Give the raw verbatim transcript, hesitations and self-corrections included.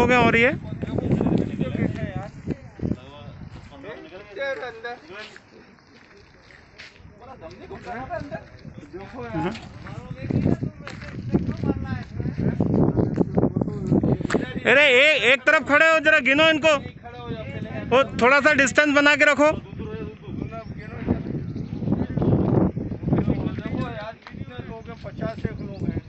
हो गया और ये अरे एक एक तरफ खड़े हो जरा गिनो इनको, वो थोड़ा सा डिस्टेंस बना के रखो। पचास एक लोग हैं।